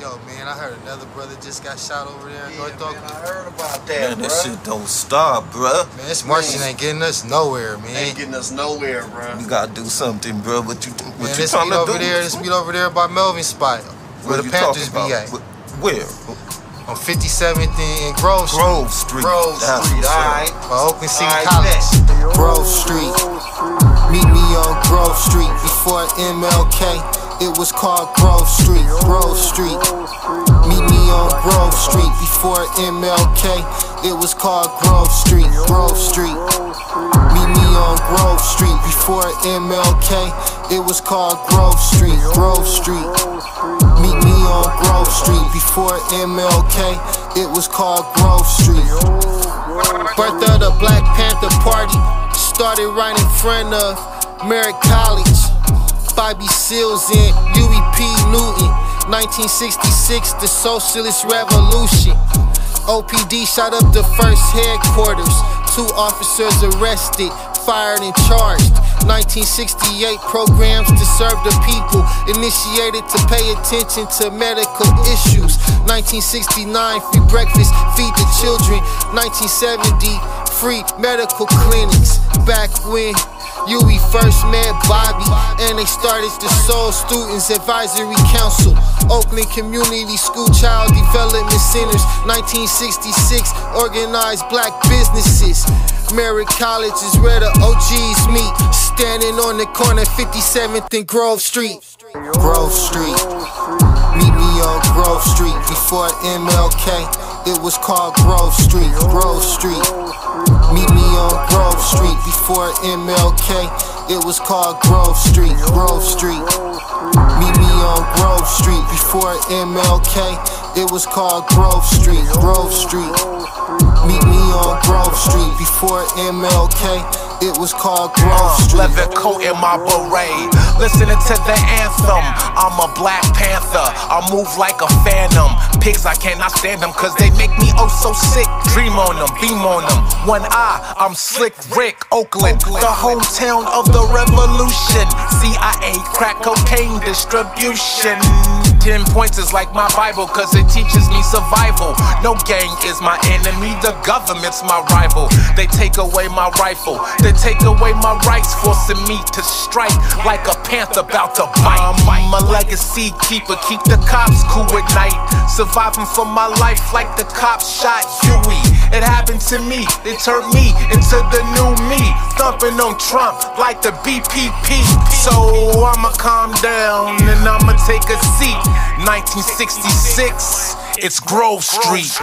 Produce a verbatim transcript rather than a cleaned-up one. Yo, man, I heard another brother just got shot over there in yeah, North Oakland. I heard about that, man, bro. That shit don't stop, bro. Man, this marching ain't getting us nowhere, man. Ain't getting us nowhere, bro. You gotta do something, bro. What you, what man, you this trying to over do? There, this beat over there by Melvin Spire, where what the Panthers be at. Where? On fifty-seventh in Grove Street. Grove Street. Grove Street, alright. By Oakland City College. Grove Street. Meet me on Grove Street before M L K. It was called Grove Street, Grove Street. Meet me on Grove Street before M L K. It was called Grove Street, Grove Street. Meet me on Grove Street before M L K. It was called Grove Street, Grove Street. Meet me on Grove Street before M L K. It was called Grove Street. Birth of the Black Panther Party started right in front of Merritt College. Bobby Seale and Huey P. Newton. nineteen sixty-six, the Socialist Revolution. O P D shot up the first headquarters. Two officers arrested, fired and charged. nineteen sixty-eight, programs to serve the people initiated to pay attention to medical issues. nineteen sixty-nine, free breakfast, feed the children. nineteen seventy, free medical clinics. Back when Huey first met Bobby, and they started the Soul Students Advisory Council. Oakland Community School Child Development Centers. nineteen sixty-six, organized black businesses. Merritt College is where the O Gs meet. Standing on the corner, fifty-seventh and Grove Street. Grove Street. Meet me on Grove Street before M L K. It was called Grove Street, Grove Street. Meet me on Grove Street before M L K. It was called Grove Street, Grove Street. Meet me on Grove Street before M L K. It was called Grove Street, Grove Street. Meet me on Grove Street before M L K. It was called Grove Street. Leather coat in my beret, listening to the anthem. I'm a Black Panther, I move like a phantom. Pigs, I cannot stand them, cause they make me oh so sick. Dream on them, beam on them. One eye, I'm Slick Rick. Oakland, the hometown of the revolution. C I A, crack cocaine distribution. Ten points is like my Bible, cause it teaches me survival. No gang is my enemy, the government's my rival. They take away my rifle, they take away my rights, forcing me to strike like a panther about to bite. I'm a legacy keeper, keep the cops cool at night. Surviving for my life like the cops shot Huey. It happened to me, it turned me into the new me. Thumping on Trump like the B P P. So I'ma calm down and I'ma take a seat. nineteen sixty-six, it's Grove Street.